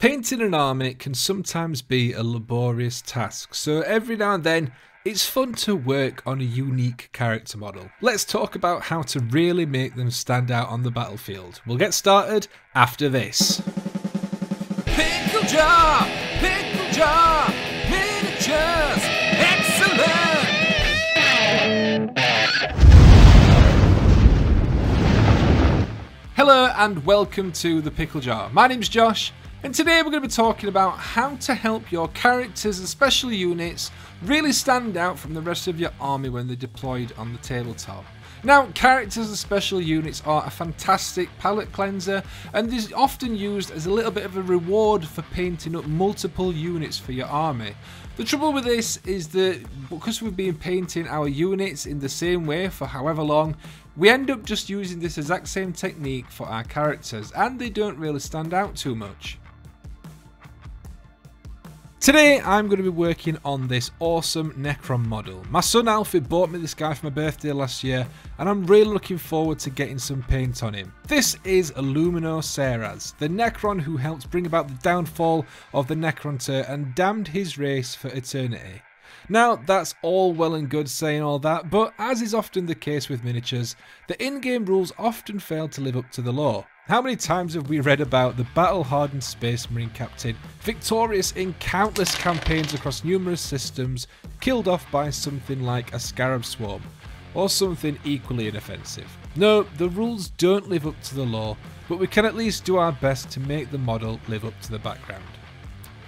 Painting an army can sometimes be a laborious task, so every now and then it's fun to work on a unique character model. Let's talk about how to really make them stand out on the battlefield. We'll get started after this. Pickle jar! Pickle jar! Miniatures! Excellent! Hello and welcome to the Pickle Jar. My name's Josh, and today we're going to be talking about how to help your characters and special units really stand out from the rest of your army when they're deployed on the tabletop. Now, characters and special units are a fantastic palette cleanser, and is often used as a little bit of a reward for painting up multiple units for your army. The trouble with this is that because we've been painting our units in the same way for however long, we end up just using this exact same technique for our characters, and they don't really stand out too much. Today I'm going to be working on this awesome Necron model. My son Alfie bought me this guy for my birthday last year, and I'm really looking forward to getting some paint on him. This is Illuminor Szeras, the Necron who helped bring about the downfall of the Necrontyr and damned his race for eternity. Now, that's all well and good saying all that, but as is often the case with miniatures, the in-game rules often fail to live up to the lore. How many times have we read about the battle-hardened Space Marine captain, victorious in countless campaigns across numerous systems, killed off by something like a scarab swarm, or something equally inoffensive? No, the rules don't live up to the lore, but we can at least do our best to make the model live up to the background.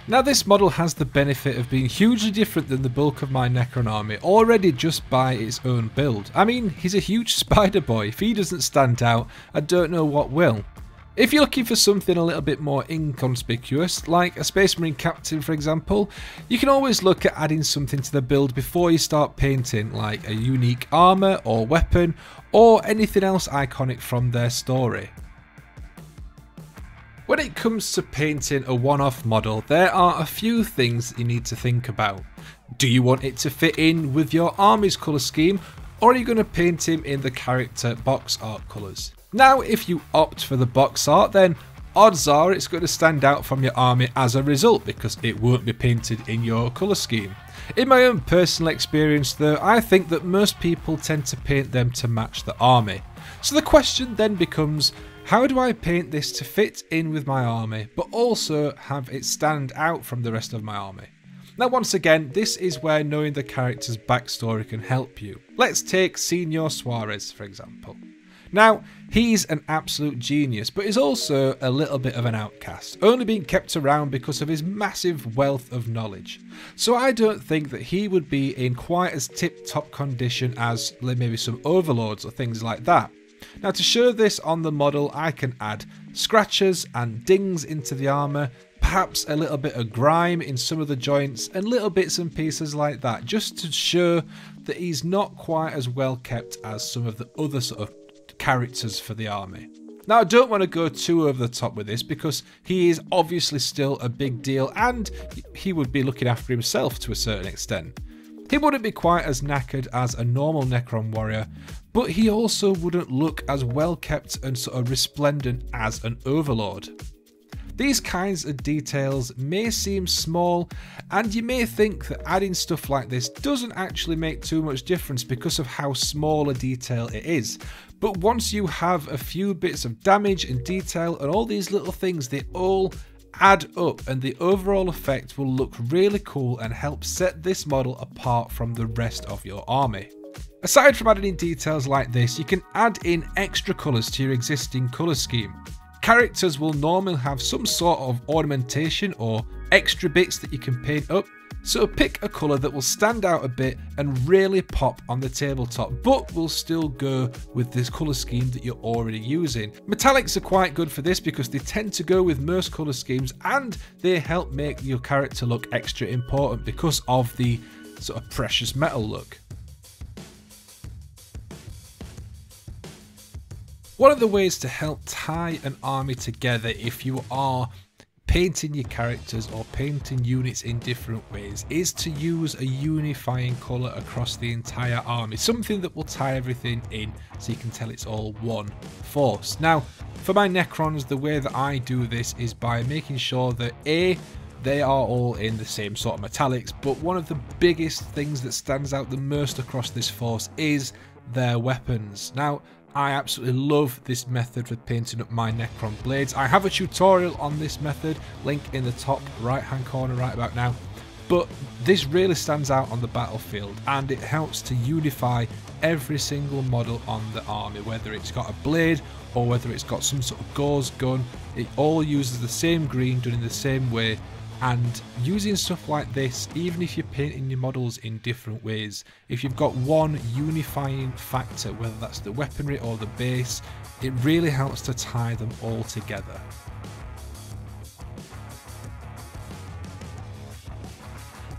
Now, this model has the benefit of being hugely different than the bulk of my Necron army already just by its own build. I mean, he's a huge spider boy. If he doesn't stand out, I don't know what will. If you're looking for something a little bit more inconspicuous, like a Space Marine captain for example, you can always look at adding something to the build before you start painting, like a unique armour or weapon or anything else iconic from their story. When it comes to painting a one-off model, there are a few things you need to think about. Do you want it to fit in with your army's colour scheme, or are you going to paint him in the character box art colours? Now, if you opt for the box art, then odds are it's going to stand out from your army as a result, because it won't be painted in your colour scheme. In my own personal experience though, I think that most people tend to paint them to match the army. So the question then becomes, how do I paint this to fit in with my army, but also have it stand out from the rest of my army? Now, once again, this is where knowing the character's backstory can help you. Let's take Senor Suarez, for example. Now, he's an absolute genius, but he's also a little bit of an outcast, only being kept around because of his massive wealth of knowledge. So I don't think that he would be in quite as tip-top condition as maybe some overlords or things like that. Now, to show this on the model, I can add scratches and dings into the armour, perhaps a little bit of grime in some of the joints and little bits and pieces like that, just to show that he's not quite as well kept as some of the other sort of characters for the army. Now, I don't want to go too over the top with this because he is obviously still a big deal and he would be looking after himself to a certain extent. He wouldn't be quite as knackered as a normal Necron warrior, but he also wouldn't look as well kept and sort of resplendent as an overlord. These kinds of details may seem small, and you may think that adding stuff like this doesn't actually make too much difference because of how small a detail it is. But once you have a few bits of damage and detail and all these little things, they all add up and the overall effect will look really cool and help set this model apart from the rest of your army. Aside from adding in details like this, you can add in extra colours to your existing colour scheme. Characters will normally have some sort of ornamentation or extra bits that you can paint up, so pick a colour that will stand out a bit and really pop on the tabletop, but will still go with this colour scheme that you're already using. Metallics are quite good for this because they tend to go with most colour schemes and they help make your character look extra important because of the sort of precious metal look. One of the ways to help tie an army together if you are painting your characters or painting units in different ways is to use a unifying colour across the entire army, something that will tie everything in so you can tell it's all one force. Now, for my Necrons, the way that I do this is by making sure that A, they are all in the same sort of metallics, but one of the biggest things that stands out the most across this force is their weapons. Now, I absolutely love this method for painting up my Necron Blades. I have a tutorial on this method, link in the top right hand corner right about now. But this really stands out on the battlefield and it helps to unify every single model on the army, whether it's got a blade or whether it's got some sort of gauze gun. It all uses the same green, done in the same way. And using stuff like this, even if you're painting your models in different ways, if you've got one unifying factor, whether that's the weaponry or the base, it really helps to tie them all together.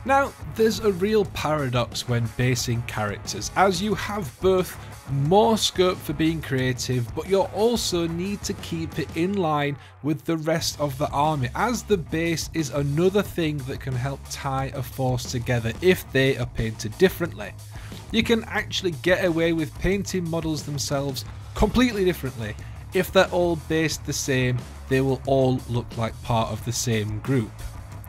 Now, there's a real paradox when basing characters, as you have both more scope for being creative, but you also need to keep it in line with the rest of the army, as the base is another thing that can help tie a force together if they are painted differently. You can actually get away with painting models themselves completely differently. If they're all based the same, they will all look like part of the same group.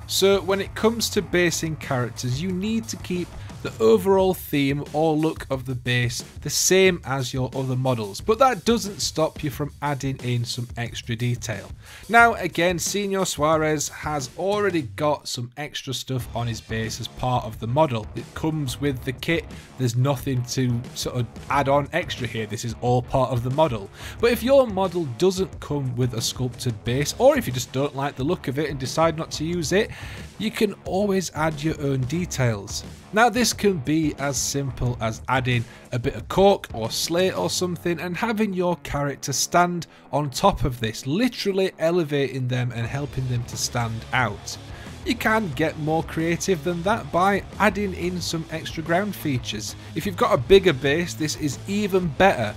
So when it comes to basing characters, you need to keep the overall theme or look of the base the same as your other models, but that doesn't stop you from adding in some extra detail. Now again, Senor Suarez has already got some extra stuff on his base as part of the model. It comes with the kit, there's nothing to sort of add on extra here, this is all part of the model. But if your model doesn't come with a sculpted base, or if you just don't like the look of it and decide not to use it, you can always add your own details. Now this can be as simple as adding a bit of cork or slate or something and having your character stand on top of this, literally elevating them and helping them to stand out. You can get more creative than that by adding in some extra ground features. If you've got a bigger base, this is even better.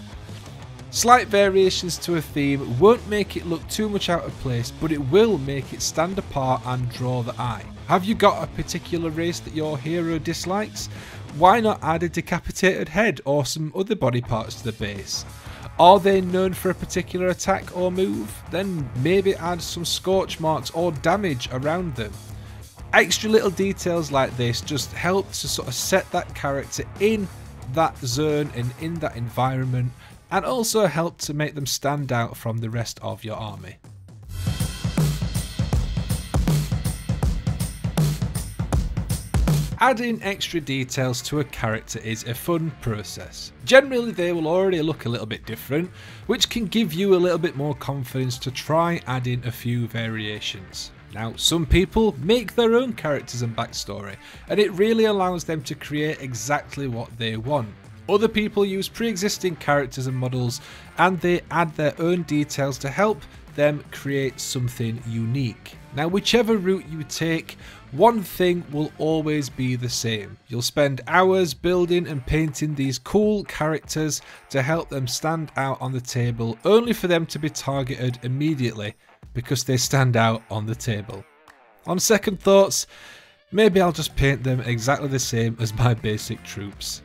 Slight variations to a theme won't make it look too much out of place, but it will make it stand apart and draw the eye. Have you got a particular race that your hero dislikes? Why not add a decapitated head or some other body parts to the base? Are they known for a particular attack or move? Then maybe add some scorch marks or damage around them. Extra little details like this just help to sort of set that character in that zone and in that environment, and also help to make them stand out from the rest of your army. Adding extra details to a character is a fun process. Generally they will already look a little bit different, which can give you a little bit more confidence to try adding a few variations. Now, some people make their own characters and backstory, and it really allows them to create exactly what they want. Other people use pre-existing characters and models and they add their own details to help them create something unique. Now, whichever route you take, one thing will always be the same. You'll spend hours building and painting these cool characters to help them stand out on the table, only for them to be targeted immediately because they stand out on the table. On second thoughts, maybe I'll just paint them exactly the same as my basic troops.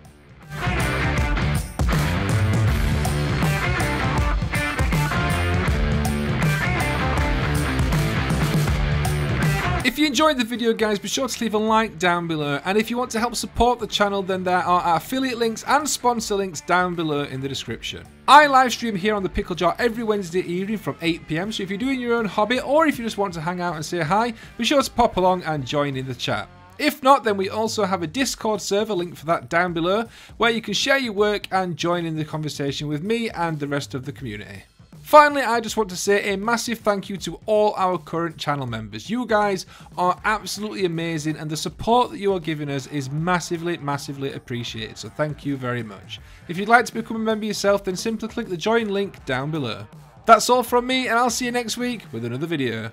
If you enjoyed the video, guys, be sure to leave a like down below, and if you want to help support the channel, then there are our affiliate links and sponsor links down below in the description. I live stream here on the Pickle Jar every Wednesday evening from 8 PM, so if you're doing your own hobby or if you just want to hang out and say hi, be sure to pop along and join in the chat. If not, then we also have a Discord server, link for that down below, where you can share your work and join in the conversation with me and the rest of the community. Finally, I just want to say a massive thank you to all our current channel members. You guys are absolutely amazing and the support that you are giving us is massively, massively appreciated, so thank you very much. If you'd like to become a member yourself, then simply click the join link down below. That's all from me and I'll see you next week with another video.